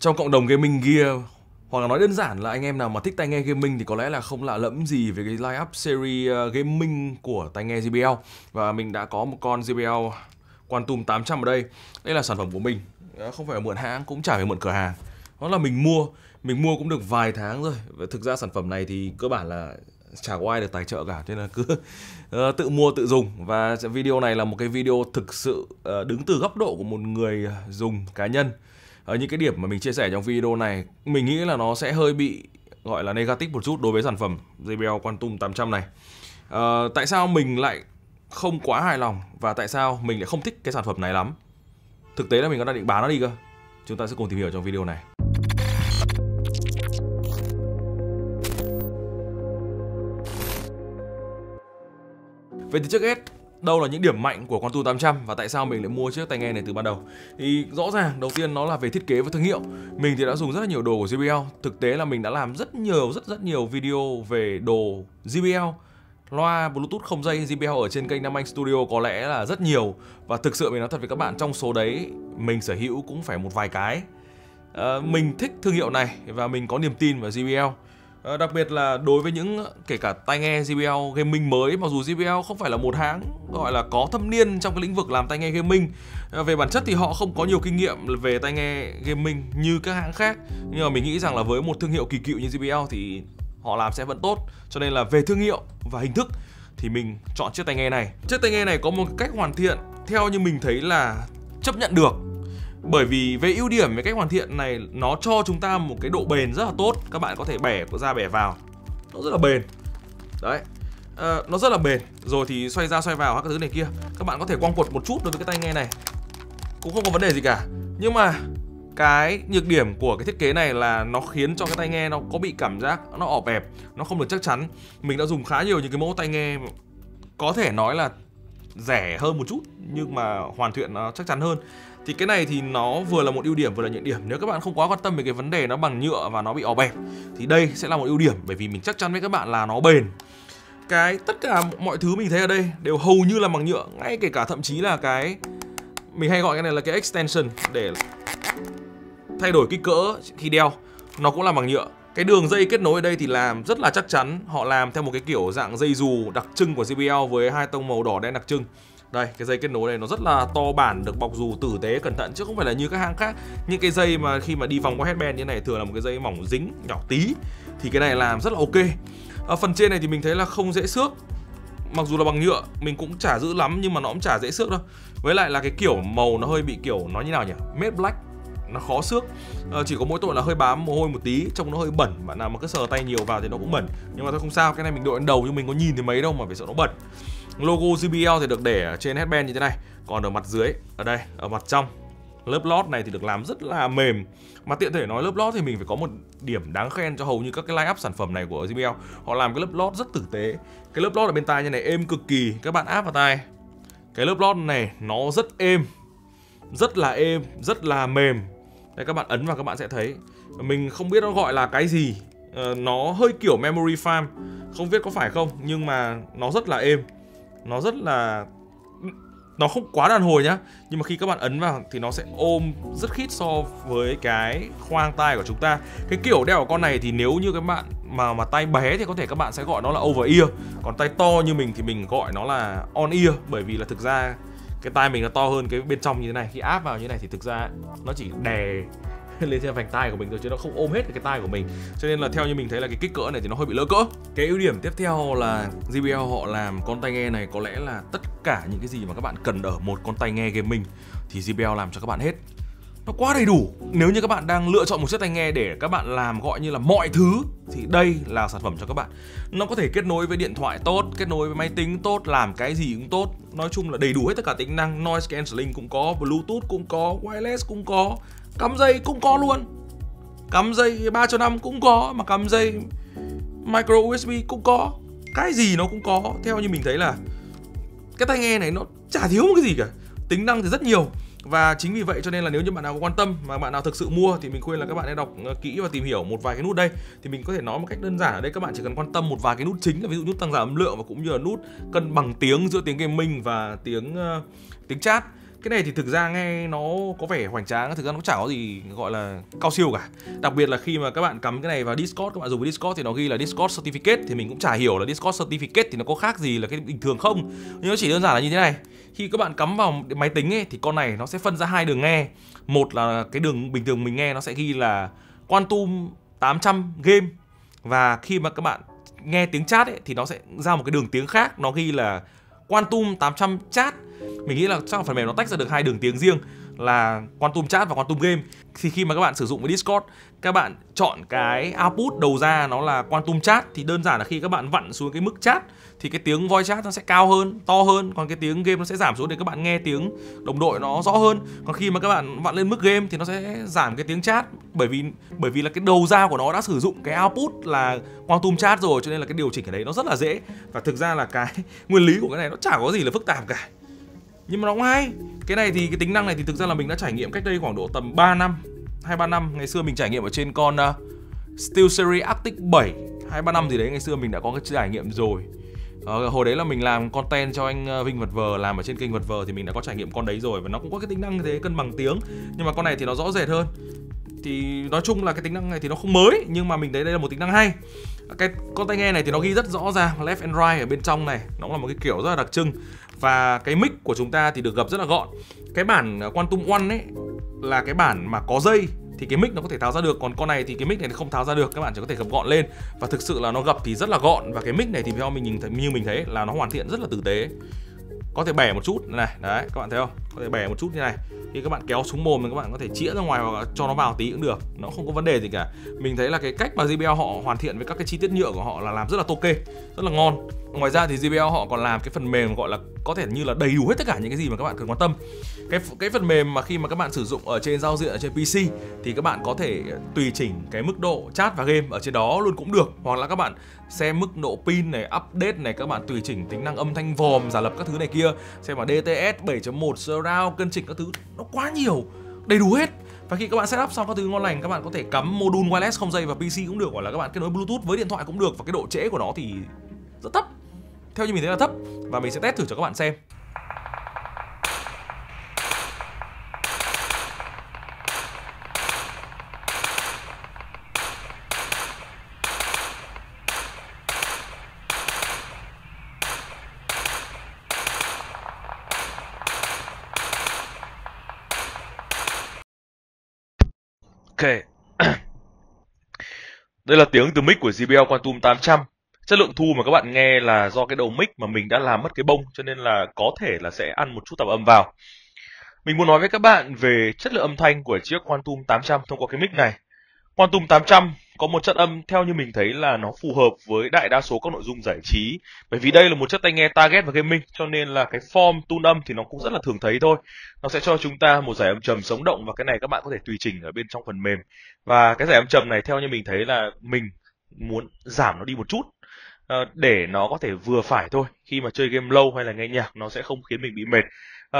Trong cộng đồng gaming gear, hoặc là nói đơn giản là anh em nào mà thích tai nghe gaming thì có lẽ là không lạ lẫm gì về cái line up series gaming của tai nghe JBL. Và mình đã có một con JBL Quantum 800 ở đây. Đây là sản phẩm của mình, không phải mượn hãng cũng chả phải mượn cửa hàng. Nó là mình mua cũng được vài tháng rồi. Và thực ra sản phẩm này thì cơ bản là chả có ai được tài trợ cả, nên là cứ tự mua tự dùng. Và video này là một cái video thực sự đứng từ góc độ của một người dùng cá nhân. Ở những cái điểm mà mình chia sẻ trong video này, mình nghĩ là nó sẽ hơi bị gọi là negative một chút đối với sản phẩm JBL Quantum 800 này. Tại sao mình lại không quá hài lòng và tại sao mình lại không thích cái sản phẩm này lắm? Thực tế là mình đang định bán nó đi cơ. Chúng ta sẽ cùng tìm hiểu trong video này. Vậy thì trước hết, đâu là những điểm mạnh của Quantum 800 và tại sao mình lại mua chiếc tai nghe này từ ban đầu? Thì rõ ràng đầu tiên nó là về thiết kế và thương hiệu. Mình thì đã dùng rất là nhiều đồ của JBL. Thực tế là mình đã làm rất nhiều video về đồ JBL, loa Bluetooth không dây JBL ở trên kênh Nam Anh Studio có lẽ là rất nhiều. Và thực sự mình nói thật với các bạn, trong số đấy mình sở hữu cũng phải một vài cái. Mình thích thương hiệu này và mình có niềm tin vào JBL. Đặc biệt là đối với những kể cả tai nghe JBL gaming mới, mặc dù JBL không phải là một hãng gọi là có thâm niên trong cái lĩnh vực làm tai nghe gaming. Về bản chất thì họ không có nhiều kinh nghiệm về tai nghe gaming như các hãng khác. Nhưng mà mình nghĩ rằng là với một thương hiệu kỳ cựu như JBL thì họ làm sẽ vẫn tốt. Cho nên là về thương hiệu và hình thức thì mình chọn chiếc tai nghe này. Chiếc tai nghe này có một cách hoàn thiện theo như mình thấy là chấp nhận được. Bởi vì về ưu điểm về cách hoàn thiện này, nó cho chúng ta một cái độ bền rất là tốt. Các bạn có thể bẻ ra bẻ vào, nó rất là bền. Đấy, nó rất là bền. Rồi thì xoay ra xoay vào các thứ này kia, các bạn có thể quăng quật một chút đối với cái tai nghe này cũng không có vấn đề gì cả. Nhưng mà cái nhược điểm của cái thiết kế này là nó khiến cho cái tai nghe nó có bị cảm giác nó ọp ẹp, nó không được chắc chắn. Mình đã dùng khá nhiều những cái mẫu tai nghe có thể nói là rẻ hơn một chút nhưng mà hoàn thiện nó chắc chắn hơn. Thì cái này thì nó vừa là một ưu điểm vừa là nhược điểm. Nếu các bạn không quá quan tâm về cái vấn đề nó bằng nhựa và nó bị ọp ẹp thì đây sẽ là một ưu điểm, bởi vì mình chắc chắn với các bạn là nó bền. Cái tất cả mọi thứ mình thấy ở đây đều hầu như là bằng nhựa, ngay kể cả thậm chí là cái mình hay gọi cái này là cái extension để thay đổi kích cỡ khi đeo, nó cũng là bằng nhựa. Cái đường dây kết nối ở đây thì làm rất là chắc chắn. Họ làm theo một cái kiểu dạng dây dù đặc trưng của JBL với hai tông màu đỏ đen đặc trưng. Đây, cái dây kết nối này nó rất là to bản, được bọc dù tử tế cẩn thận, chứ không phải là như các hãng khác. Những cái dây mà khi mà đi vòng qua headband như này thường là một cái dây mỏng dính nhỏ tí, thì cái này làm rất là ok. Ở phần trên này thì mình thấy là không dễ xước. Mặc dù là bằng nhựa mình cũng chả giữ lắm nhưng mà nó cũng chả dễ xước đâu. Với lại là cái kiểu màu nó hơi bị kiểu nó như nào nhỉ? Matte black, nó khó xước. Chỉ có mỗi tội là hơi bám mồ hôi một tí, trông nó hơi bẩn. Bạn nào mà cứ sờ tay nhiều vào thì nó cũng bẩn. Nhưng mà thôi không sao, cái này mình đội lên đầu nhưng mình có nhìn thấy mấy đâu mà phải sợ nó bẩn. Logo JBL thì được để ở trên headband như thế này. Còn ở mặt dưới, ở đây, ở mặt trong, lớp lót này thì được làm rất là mềm. Mà tiện thể nói lớp lót thì mình phải có một điểm đáng khen cho hầu như các cái line up sản phẩm này của JBL. Họ làm cái lớp lót rất tử tế. Cái lớp lót ở bên tai như này êm cực kỳ. Các bạn áp vào tai, cái lớp lót này nó rất êm, rất là êm, rất là mềm. Đây, các bạn ấn vào các bạn sẽ thấy. Mình không biết nó gọi là cái gì, nó hơi kiểu memory foam, không biết có phải không, nhưng mà nó rất là êm. Nó rất là... nó không quá đàn hồi nhá, nhưng mà khi các bạn ấn vào thì nó sẽ ôm rất khít so với cái khoang tai của chúng ta. Cái kiểu đeo của con này thì nếu như các bạn mà tay bé thì có thể các bạn sẽ gọi nó là over ear. Còn tay to như mình thì mình gọi nó là on ear. Bởi vì là thực ra cái tai mình nó to hơn cái bên trong như thế này. Khi áp vào như thế này thì thực ra nó chỉ đè lên trên vành tai của mình thôi, chứ nó không ôm hết cái tai của mình. Cho nên là theo như mình thấy là cái kích cỡ này thì nó hơi bị lỡ cỡ. Cái ưu điểm tiếp theo là JBL họ làm con tai nghe này có lẽ là tất cả những cái gì mà các bạn cần ở một con tai nghe gaming thì JBL làm cho các bạn hết. Nó quá đầy đủ. Nếu như các bạn đang lựa chọn một chiếc tai nghe để các bạn làm gọi như là mọi thứ thì đây là sản phẩm cho các bạn. Nó có thể kết nối với điện thoại tốt, kết nối với máy tính tốt, làm cái gì cũng tốt. Nói chung là đầy đủ hết tất cả tính năng. Noise cancelling cũng có, Bluetooth cũng có, wireless cũng có, cắm dây cũng có luôn. Cắm dây 3.5 cũng có, mà cắm dây micro USB cũng có. Cái gì nó cũng có. Theo như mình thấy là cái tai nghe này nó chả thiếu một cái gì cả. Tính năng thì rất nhiều. Và chính vì vậy cho nên là nếu như bạn nào có quan tâm mà bạn nào thực sự mua thì mình khuyên là các bạn hãy đọc kỹ và tìm hiểu một vài cái nút đây. Thì mình có thể nói một cách đơn giản ở đây, các bạn chỉ cần quan tâm một vài cái nút chính là ví dụ nút tăng giảm âm lượng và cũng như là nút cân bằng tiếng giữa tiếng gaming và tiếng chat. Cái này thì thực ra nghe nó có vẻ hoành tráng, thực ra nó chả có gì gọi là cao siêu cả. Đặc biệt là khi mà các bạn cắm cái này vào Discord, các bạn dùng với Discord thì nó ghi là Discord Certificate, thì mình cũng chả hiểu là Discord Certificate thì nó có khác gì là cái bình thường không. Nhưng nó chỉ đơn giản là như thế này. Khi các bạn cắm vào máy tính ấy, thì con này nó sẽ phân ra hai đường nghe. Một là cái đường bình thường mình nghe nó sẽ ghi là Quantum 800 game. Và khi mà các bạn nghe tiếng chat ấy, thì nó sẽ ra một cái đường tiếng khác, nó ghi là Quantum 800 chat. Mình nghĩ là chắc phần mềm nó tách ra được hai đường tiếng riêng là Quantum chat và Quantum game. Thì khi mà các bạn sử dụng với Discord, các bạn chọn cái output đầu ra nó là Quantum chat, thì đơn giản là khi các bạn vặn xuống cái mức chat thì cái tiếng voice chat nó sẽ cao hơn, to hơn, còn cái tiếng game nó sẽ giảm xuống để các bạn nghe tiếng đồng đội nó rõ hơn. Còn khi mà các bạn vặn lên mức game thì nó sẽ giảm cái tiếng chat, bởi vì là cái đầu ra của nó đã sử dụng cái output là Quantum chat rồi, cho nên là cái điều chỉnh ở đấy nó rất là dễ. Và thực ra là cái nguyên lý của cái này nó chả có gì là phức tạp cả. Nhưng mà nó cũng hay. Cái này thì cái tính năng này thì thực ra là mình đã trải nghiệm cách đây khoảng độ tầm 2-3 năm. Ngày xưa mình trải nghiệm ở trên con SteelSeries Arctis 7, 2-3 năm gì đấy, ngày xưa mình đã có cái trải nghiệm rồi. Hồi đấy là mình làm content cho anh Vinh Vật Vờ, làm ở trên kênh Vật Vờ, thì mình đã có trải nghiệm con đấy rồi. Và nó cũng có cái tính năng như thế, cân bằng tiếng. Nhưng mà con này thì nó rõ rệt hơn. Thì nói chung là cái tính năng này thì nó không mới, nhưng mà mình thấy đây là một tính năng hay. Cái con tai nghe này thì nó ghi rất rõ ràng left and right ở bên trong này, nó là một cái kiểu rất là đặc trưng. Và cái mic của chúng ta thì được gập rất là gọn. Cái bản Quantum One ấy là cái bản mà có dây thì cái mic nó có thể tháo ra được, còn con này thì cái mic này thì không tháo ra được, các bạn chỉ có thể gập gọn lên. Và thực sự là nó gập thì rất là gọn, và cái mic này thì theo mình nhìn thấy, như mình thấy là nó hoàn thiện rất là tử tế. Có thể bẻ một chút này, đấy, các bạn thấy không? Có thể bẻ một chút như này. Khi các bạn kéo xuống mồm thì các bạn có thể chĩa ra ngoài và cho nó vào tí cũng được. Nó không có vấn đề gì cả. Mình thấy là cái cách mà JBL họ hoàn thiện với các cái chi tiết nhựa của họ là làm rất là ok, rất là ngon. Ngoài ra thì JBL họ còn làm cái phần mềm gọi là có thể như là đầy đủ hết tất cả những cái gì mà các bạn cần quan tâm. Cái phần mềm mà khi mà các bạn sử dụng ở trên giao diện ở trên PC thì các bạn có thể tùy chỉnh cái mức độ chat và game ở trên đó luôn cũng được, hoặc là các bạn xem mức độ pin này, update này, các bạn tùy chỉnh tính năng âm thanh vòm, giả lập các thứ này kia, xem mà DTS 7.1 surround, cân chỉnh các thứ, nó quá nhiều, đầy đủ hết. Và khi các bạn setup xong các thứ ngon lành, các bạn có thể cắm module wireless không dây vào PC cũng được, hoặc là các bạn kết nối Bluetooth với điện thoại cũng được, và cái độ trễ của nó thì rất thấp. Theo như mình thấy là thấp, và mình sẽ test thử cho các bạn xem. Ok. Đây là tiếng từ mic của JBL Quantum 800. Chất lượng thu mà các bạn nghe là do cái đầu mic mà mình đã làm mất cái bông, cho nên là có thể là sẽ ăn một chút tạp âm vào. Mình muốn nói với các bạn về chất lượng âm thanh của chiếc Quantum 800 thông qua cái mic này. Quantum 800 có một chất âm theo như mình thấy là nó phù hợp với đại đa số các nội dung giải trí. Bởi vì đây là một chất tai nghe target và gaming, cho nên là cái form tune âm thì nó cũng rất là thường thấy thôi. Nó sẽ cho chúng ta một giải âm trầm sống động, và cái này các bạn có thể tùy chỉnh ở bên trong phần mềm. Và cái giải âm trầm này theo như mình thấy là mình muốn giảm nó đi một chút, để nó có thể vừa phải thôi. Khi mà chơi game lâu hay là nghe nhạc nó sẽ không khiến mình bị mệt.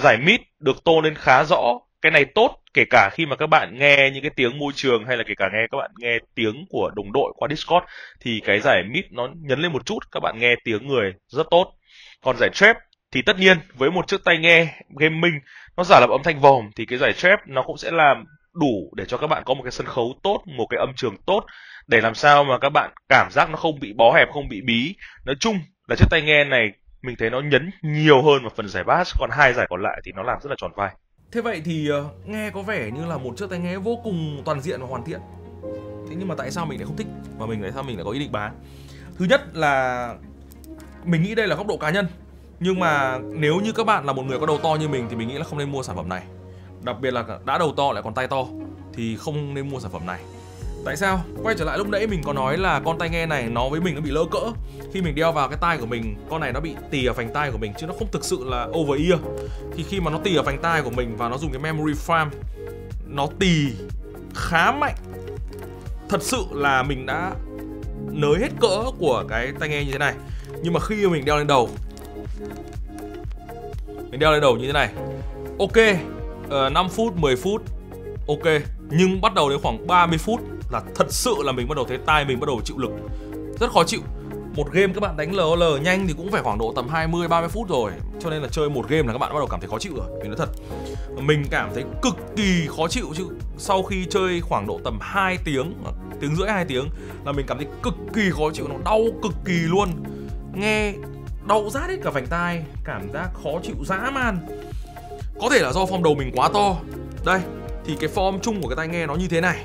Giải mid được tô lên khá rõ. Cái này tốt kể cả khi mà các bạn nghe những cái tiếng môi trường, hay là kể cả các bạn nghe tiếng của đồng đội qua Discord, thì cái giải mid nó nhấn lên một chút, các bạn nghe tiếng người rất tốt. Còn giải trap thì tất nhiên với một chiếc tai nghe gaming nó giả lập âm thanh vòm, thì cái giải trap nó cũng sẽ làm đủ để cho các bạn có một cái sân khấu tốt, một cái âm trường tốt, để làm sao mà các bạn cảm giác nó không bị bó hẹp, không bị bí. Nói chung là chiếc tai nghe này mình thấy nó nhấn nhiều hơn vào phần giải bass, còn hai giải còn lại thì nó làm rất là tròn vai. Thế vậy thì nghe có vẻ như là một chiếc tai nghe vô cùng toàn diện và hoàn thiện. Thế nhưng mà tại sao mình lại không thích, và tại sao mình lại có ý định bán? Thứ nhất là mình nghĩ đây là góc độ cá nhân, nhưng mà nếu như các bạn là một người có đầu to như mình thì mình nghĩ là không nên mua sản phẩm này. Đặc biệt là đã đầu to lại còn tai to thì không nên mua sản phẩm này. Tại sao? Quay trở lại lúc nãy mình có nói là con tai nghe này nó với mình nó bị lỡ cỡ. Khi mình đeo vào cái tai của mình, con này nó bị tì ở vành tai của mình chứ nó không thực sự là over ear. Thì khi mà nó tì ở vành tai của mình và nó dùng cái memory foam, nó tì khá mạnh. Thật sự là mình đã nới hết cỡ của cái tai nghe như thế này. Nhưng mà khi mình đeo lên đầu, như thế này, ok, 5 phút, 10 phút, ok. Nhưng bắt đầu đến khoảng 30 phút là thật sự là mình bắt đầu thấy tai mình bắt đầu chịu lực, rất khó chịu. Một game các bạn đánh LOL nhanh thì cũng phải khoảng độ tầm 20-30 phút rồi. Cho nên là chơi một game là các bạn bắt đầu cảm thấy khó chịu rồi. Vì nói thật, mình cảm thấy cực kỳ khó chịu chứ. Sau khi chơi khoảng độ tầm 2 tiếng, tiếng rưỡi 2 tiếng là mình cảm thấy cực kỳ khó chịu, nó đau cực kỳ luôn. Nghe đau rát hết cả vành tai, cảm giác khó chịu dã man. Có thể là do form đầu mình quá to. Đây, thì cái form chung của cái tai nghe nó như thế này.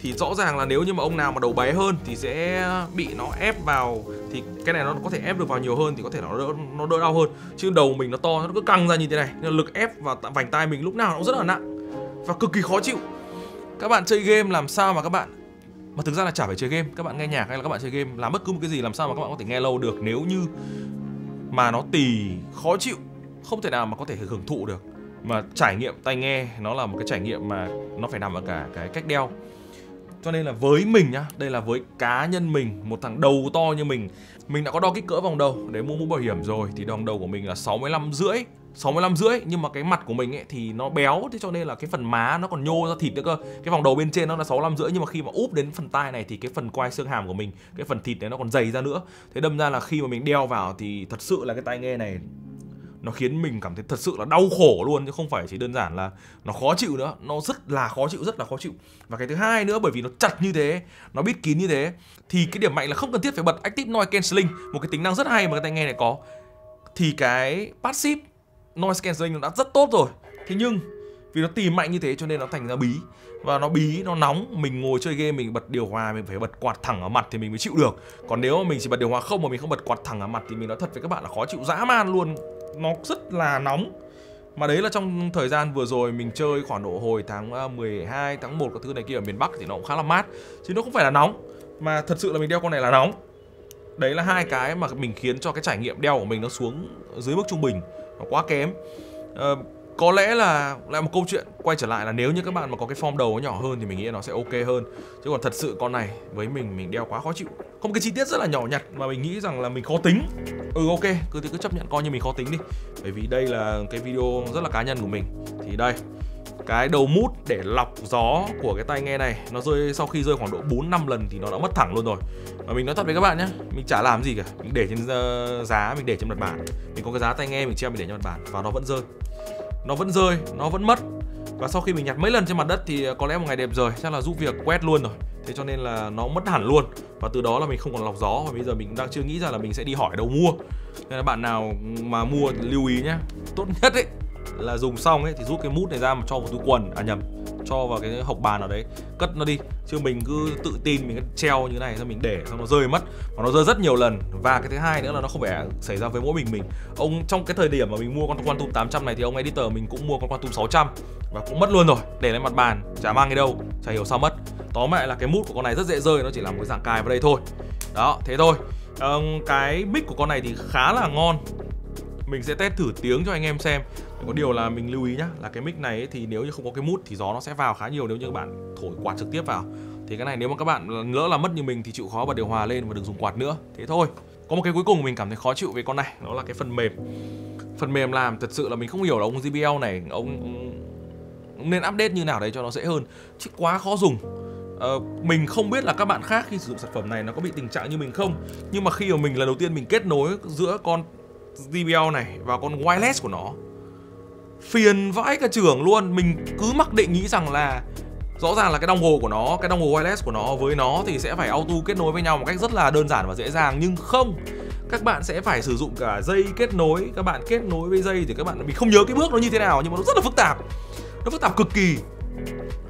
Thì rõ ràng là nếu như mà ông nào mà đầu bé hơn thì sẽ bị nó ép vào. Thì cái này nó có thể ép được vào nhiều hơn thì có thể nó đỡ đau hơn. Chứ đầu mình nó to, nó cứ căng ra như thế này nên lực ép vào vành tai mình lúc nào nó cũng rất là nặng và cực kỳ khó chịu. Các bạn chơi game làm sao mà các bạn, mà thực ra là chả phải chơi game, các bạn nghe nhạc hay là các bạn chơi game, làm bất cứ một cái gì làm sao mà các bạn có thể nghe lâu được nếu như mà nó tì khó chịu. Không thể nào mà có thể hưởng thụ được. Mà trải nghiệm tai nghe nó là một cái trải nghiệm mà nó phải nằm ở cả cái cách đeo. Cho nên là với mình nhá, đây là với cá nhân mình, một thằng đầu to như mình đã có đo kích cỡ vòng đầu để mua mũ bảo hiểm rồi. Thì vòng đầu của mình là 65 rưỡi, nhưng mà cái mặt của mình ấy thì nó béo, thế cho nên là cái phần má nó còn nhô ra thịt nữa cơ. Cái vòng đầu bên trên nó là 65 rưỡi, nhưng mà khi mà úp đến phần tai này thì cái phần quai xương hàm của mình, cái phần thịt này nó còn dày ra nữa. Thế đâm ra là khi mà mình đeo vào thì thật sự là cái tai nghe này nó khiến mình cảm thấy thật sự là đau khổ luôn, chứ không phải chỉ đơn giản là nó khó chịu nữa. Nó rất là khó chịu. Và cái thứ hai nữa, bởi vì nó chặt như thế, nó bít kín như thế, thì cái điểm mạnh là không cần thiết phải bật Active Noise Cancelling, một cái tính năng rất hay mà cái tai nghe này có. Thì cái Passive Noise Cancelling nó đã rất tốt rồi. Thế nhưng vì nó tì mạnh như thế cho nên nó thành ra bí. Và nó bí, nó nóng. Mình ngồi chơi game, mình bật điều hòa, mình phải bật quạt thẳng ở mặt thì mình mới chịu được. Còn nếu mà mình chỉ bật điều hòa không mà mình không bật quạt thẳng ở mặt thì mình nói thật với các bạn là khó chịu dã man luôn. Nó rất là nóng. Mà đấy là trong thời gian vừa rồi mình chơi khoảng độ hồi tháng 12, tháng 1 các thứ này kia ở miền Bắc thì nó cũng khá là mát, chứ nó không phải là nóng. Mà thật sự là mình đeo con này là nóng. Đấy là hai cái mà mình khiến cho cái trải nghiệm đeo của mình nó xuống dưới mức trung bình, nó quá kém. Có lẽ là lại một câu chuyện quay trở lại là nếu như các bạn mà có cái form đầu nó nhỏ hơn thì mình nghĩ nó sẽ ok hơn. Chứ còn thật sự con này với mình đeo quá khó chịu. Không, cái chi tiết rất là nhỏ nhặt mà mình nghĩ rằng là mình khó tính. Ừ, ok, cứ chấp nhận coi như mình khó tính đi. Bởi vì đây là cái video rất là cá nhân của mình. Thì đây, cái đầu mút để lọc gió của cái tai nghe này nó rơi, sau khi rơi khoảng độ 4-5 lần thì nó đã mất thẳng luôn rồi. Và mình nói thật với các bạn nhé, mình chả làm gì cả. Mình để trên giá, mình để trên mặt bàn. Mình có cái giá tai nghe mình treo, mình để trên mặt bàn và nó vẫn rơi. Nó vẫn mất. Và sau khi mình nhặt mấy lần trên mặt đất thì có lẽ một ngày đẹp rồi chắc là giúp việc quét luôn rồi. Thế cho nên là nó mất hẳn luôn. Và từ đó là mình không còn lọc gió. Và bây giờ mình đang chưa nghĩ ra là mình sẽ đi hỏi đâu mua. Nên là bạn nào mà mua thì lưu ý nhé. Tốt nhất ấy là dùng xong ấy thì rút cái mút này ra mà cho vào túi quần. À nhầm, cho vào cái hộc bàn ở đấy, cất nó đi. Chứ mình cứ tự tin mình cứ treo như này, xong mình để xong nó rơi mất. Và nó rơi rất nhiều lần. Và cái thứ hai nữa là nó không phải xảy ra với mỗi mình. Ông trong cái thời điểm mà mình mua con Quantum 800 này thì ông editor mình cũng mua con Quantum 600 và cũng mất luôn rồi, để lên mặt bàn, chả mang đi đâu, chả hiểu sao mất. Tóm lại là cái mút của con này rất dễ rơi, nó chỉ là một cái dạng cài vào đây thôi. Đó, thế thôi. Cái mic của con này thì khá là ngon. Mình sẽ test thử tiếng cho anh em xem. Có điều là mình lưu ý nhá, là cái mic này ấy, thì nếu như không có cái mút thì gió nó sẽ vào khá nhiều nếu như các bạn thổi quạt trực tiếp vào. Thì cái này nếu mà các bạn lỡ là mất như mình thì chịu khó bật điều hòa lên và đừng dùng quạt nữa. Thế thôi. Có một cái cuối cùng mình cảm thấy khó chịu về con này, đó là cái phần mềm. Phần mềm làm thật sự là mình không hiểu là ông JBL này ông nên update như nào đấy cho nó dễ hơn, chứ quá khó dùng. Mình không biết là các bạn khác khi sử dụng sản phẩm này nó có bị tình trạng như mình không. Nhưng mà khi mà mình lần đầu tiên mình kết nối giữa con JBL này và con wireless của nó, phiền vãi cả trưởng luôn. Mình cứ mặc định nghĩ rằng là rõ ràng là cái dongle của nó, cái dongle wireless của nó với nó thì sẽ phải auto kết nối với nhau một cách rất là đơn giản và dễ dàng. Nhưng không, các bạn sẽ phải sử dụng cả dây kết nối. Các bạn kết nối với dây thì các bạn, mình không nhớ cái bước nó như thế nào nhưng mà nó rất là phức tạp. Nó phức tạp cực kỳ.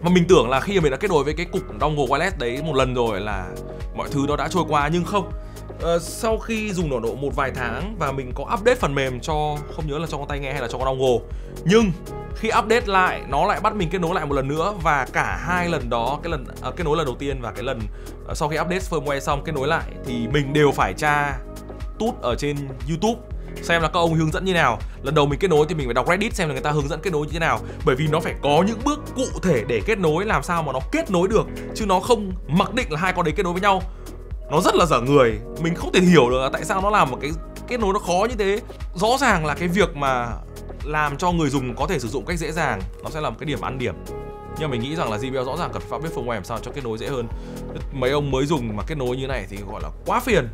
Mà mình tưởng là khi mà mình đã kết nối với cái cục dongle wireless đấy một lần rồi là mọi thứ nó đã trôi qua, nhưng không. Sau khi dùng độ một vài tháng và mình có update phần mềm cho, không nhớ là cho con tai nghe hay là cho con dongle, nhưng khi update lại nó lại bắt mình kết nối lại một lần nữa. Và cả hai lần đó, cái lần kết nối lần đầu tiên và cái lần sau khi update firmware xong kết nối lại thì mình đều phải tra tút ở trên YouTube xem là các ông hướng dẫn như nào. Lần đầu mình kết nối thì mình phải đọc Reddit xem là người ta hướng dẫn kết nối như thế nào. Bởi vì nó phải có những bước cụ thể để kết nối, làm sao mà nó kết nối được, chứ nó không mặc định là hai con đấy kết nối với nhau. Nó rất là dở người. Mình không thể hiểu được là tại sao nó làm một cái kết nối nó khó như thế. Rõ ràng là cái việc mà làm cho người dùng có thể sử dụng cách dễ dàng nó sẽ là một cái điểm ăn điểm. Nhưng mình nghĩ rằng là JBL rõ ràng cần phải update firmware làm sao cho kết nối dễ hơn. Mấy ông mới dùng mà kết nối như này thì gọi là quá phiền.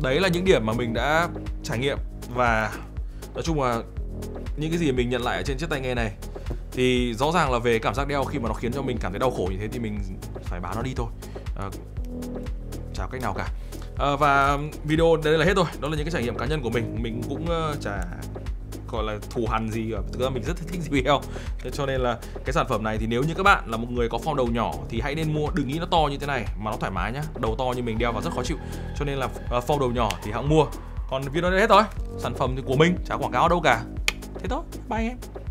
Đấy là những điểm mà mình đã trải nghiệm, và nói chung là những cái gì mình nhận lại ở trên chiếc tai nghe này thì rõ ràng là về cảm giác đeo, khi mà nó khiến cho mình cảm thấy đau khổ như thế thì mình phải bán nó đi thôi, chả cách nào cả. Và video đây là hết rồi. Đó là những cái trải nghiệm cá nhân của mình. Mình cũng chả gọi là thù hằn gì cả. Thực ra mình rất thích JBL, cho nên là cái sản phẩm này thì nếu như các bạn là một người có form đầu nhỏ thì hãy nên mua. Đừng nghĩ nó to như thế này mà nó thoải mái nhá. Đầu to như mình đeo vào rất khó chịu, cho nên là form đầu nhỏ thì hãy mua. Còn video đây là hết rồi. Sản phẩm thì của mình, chả quảng cáo đâu cả. Thế thôi, bye anh em.